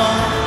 on.